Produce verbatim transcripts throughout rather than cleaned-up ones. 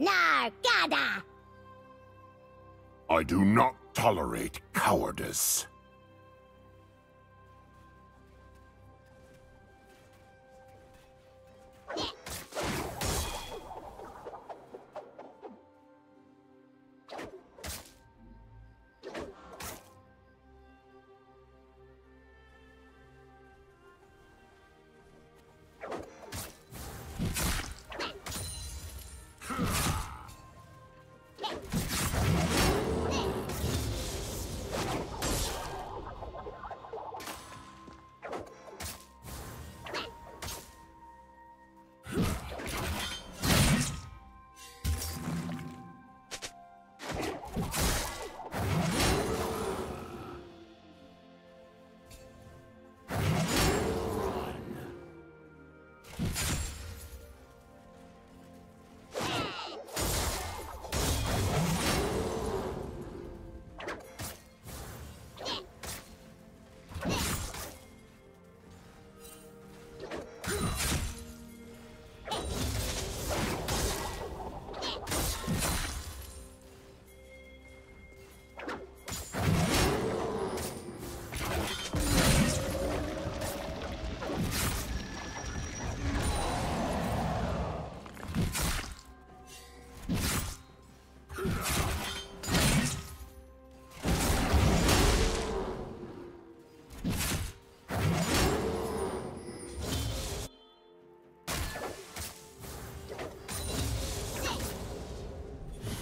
Nargada! I do not tolerate cowardice.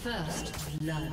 First blood.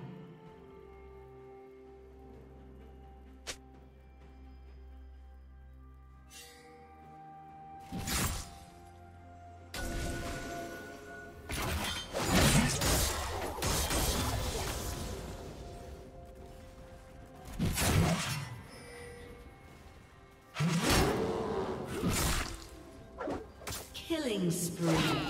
Killing spree.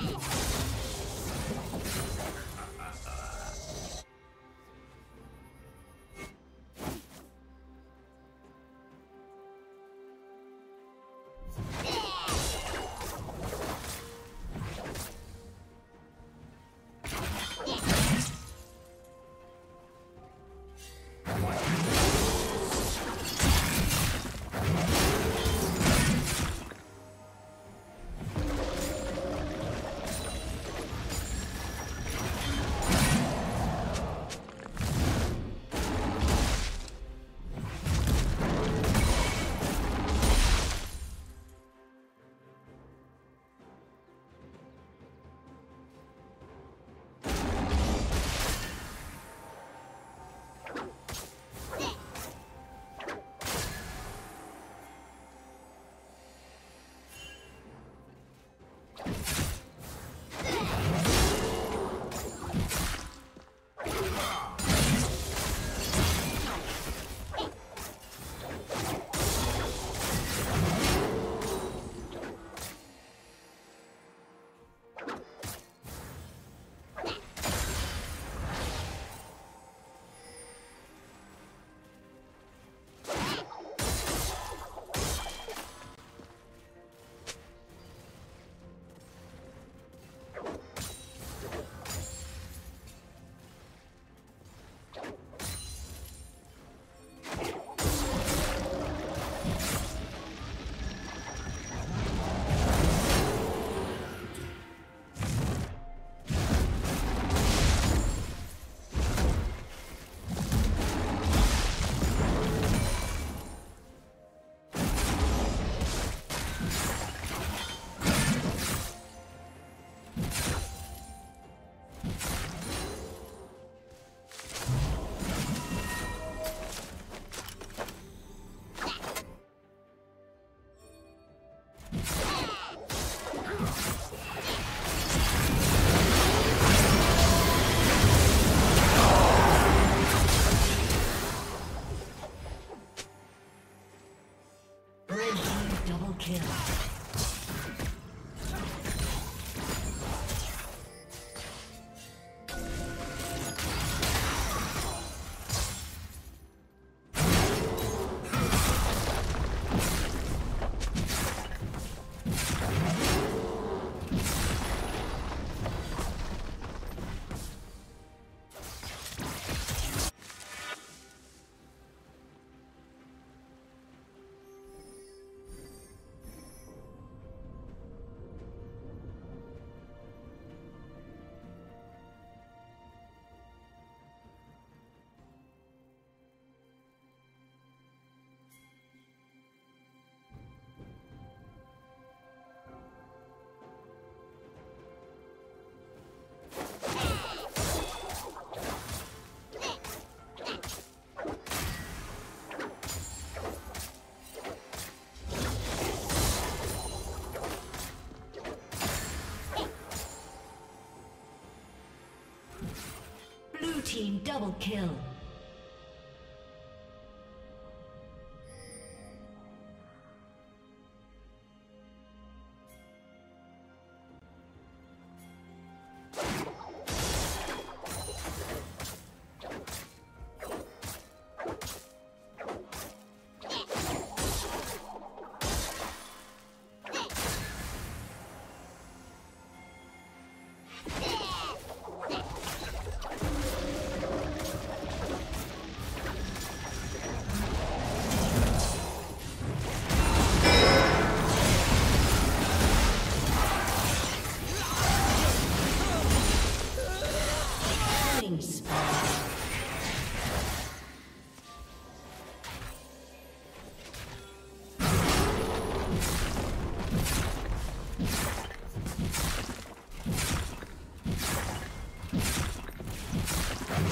team double kill.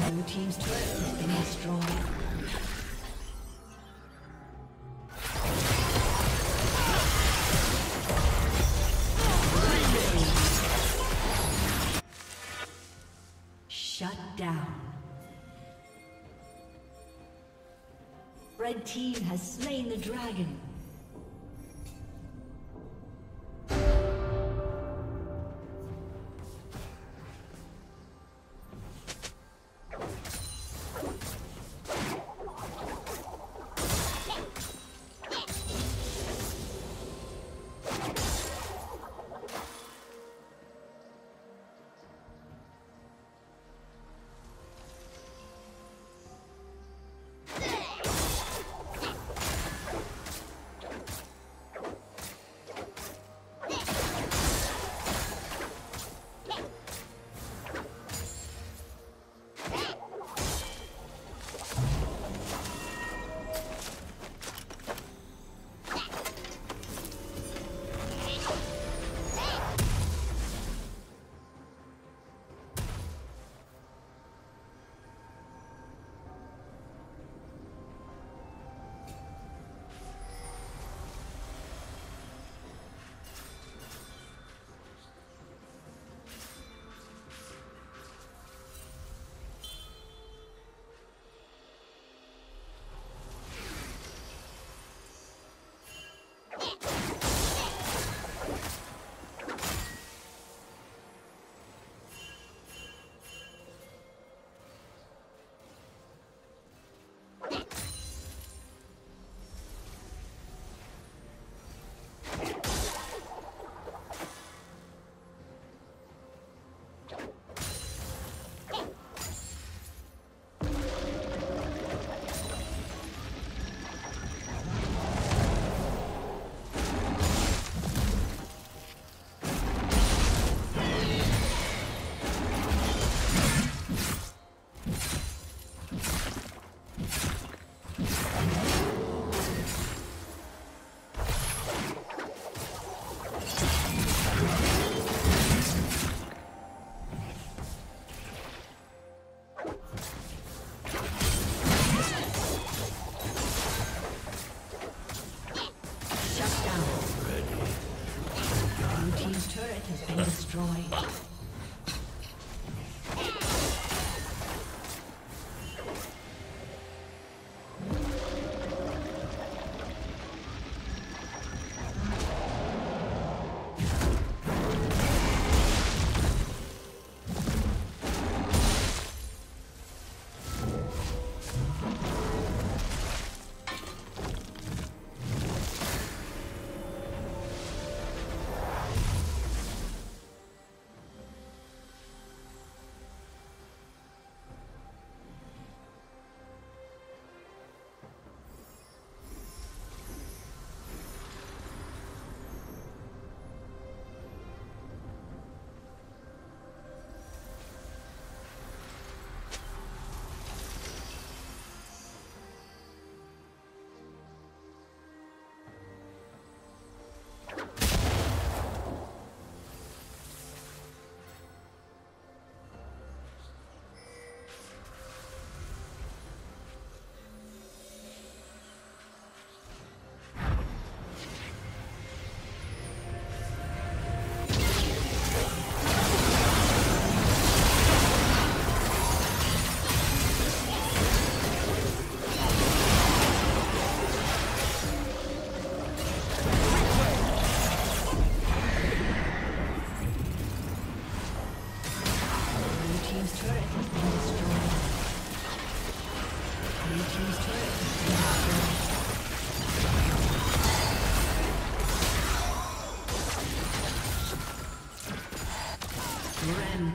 Blue team's turret has been destroyed. Shut down. Red team has slain the dragon.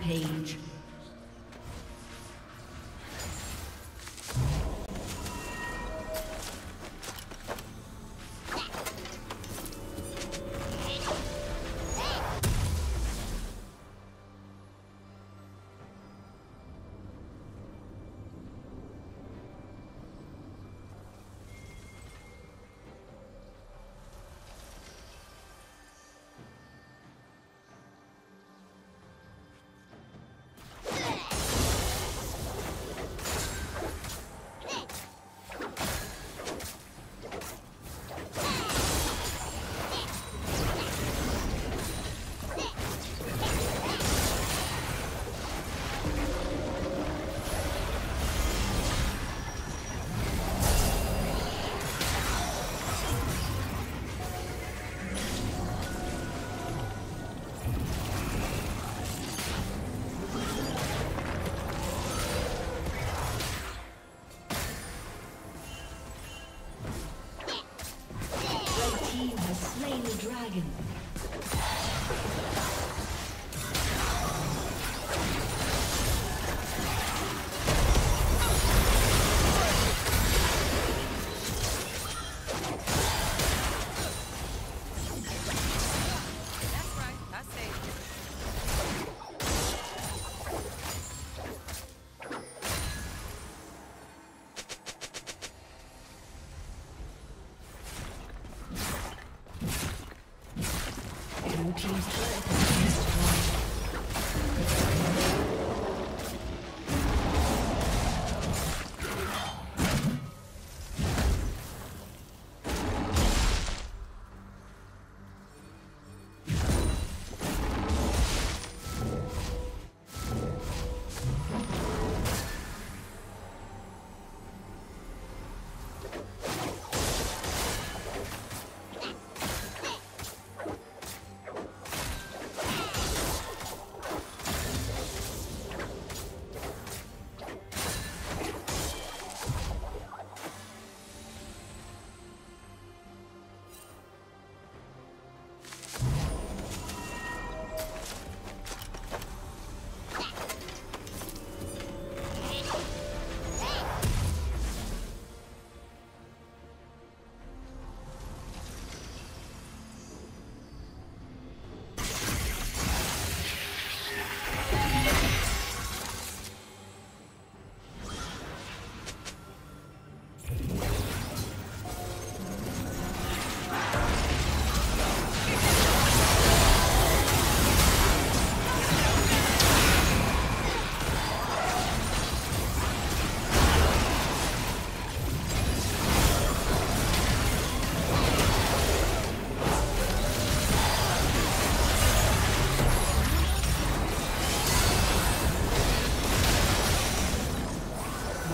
Rampage.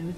Blue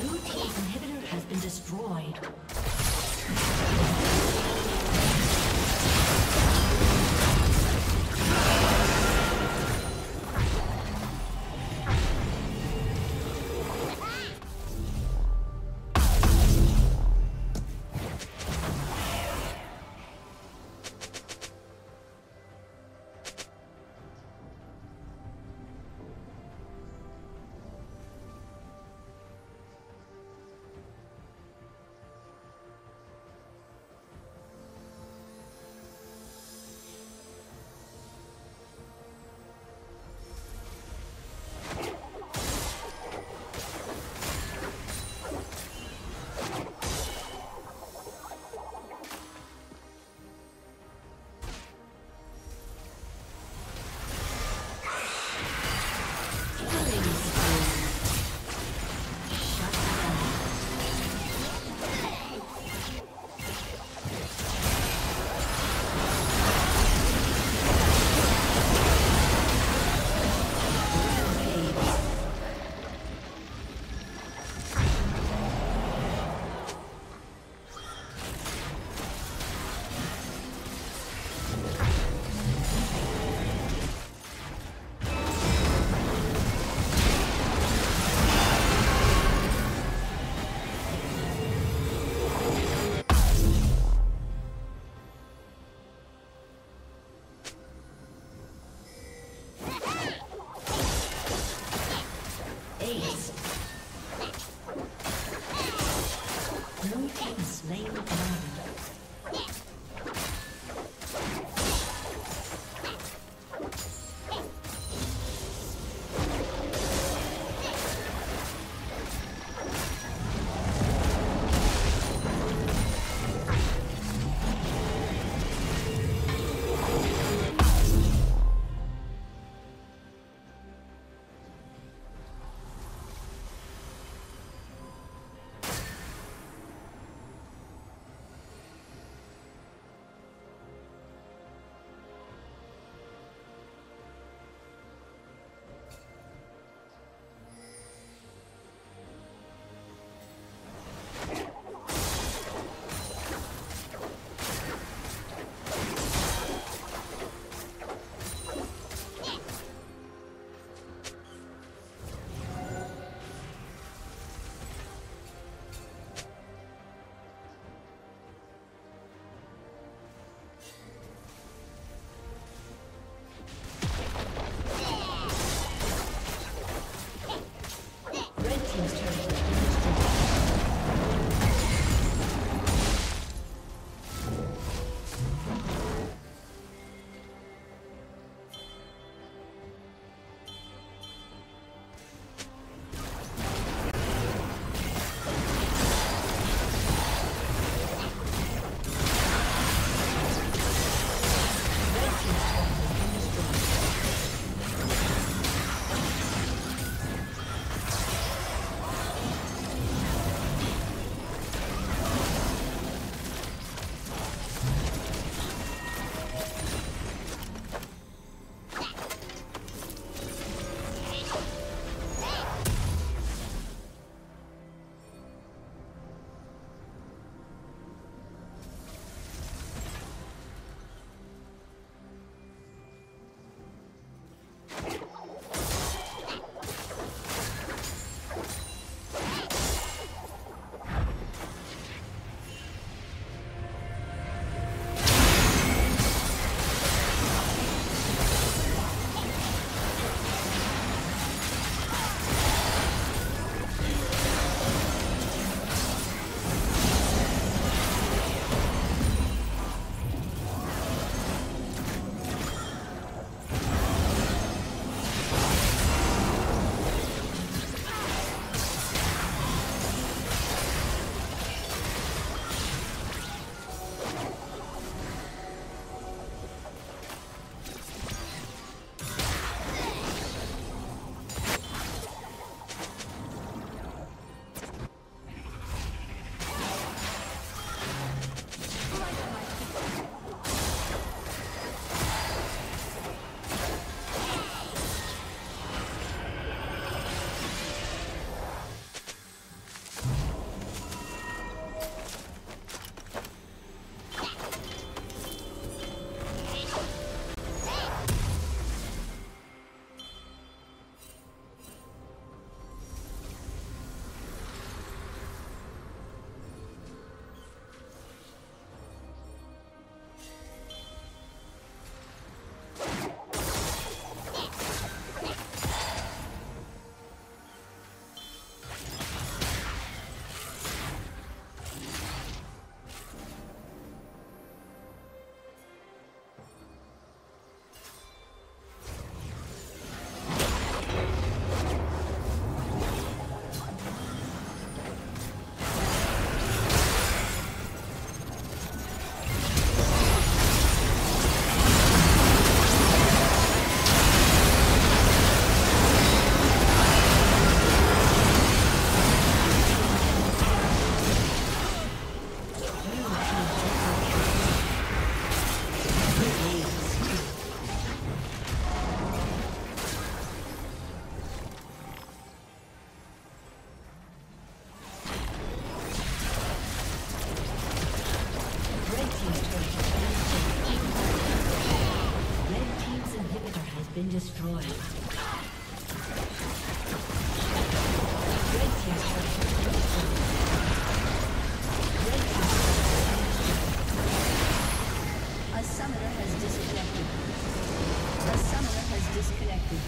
Blue team inhibitor has been destroyed. destroyed. A summoner has disconnected. A summoner has disconnected.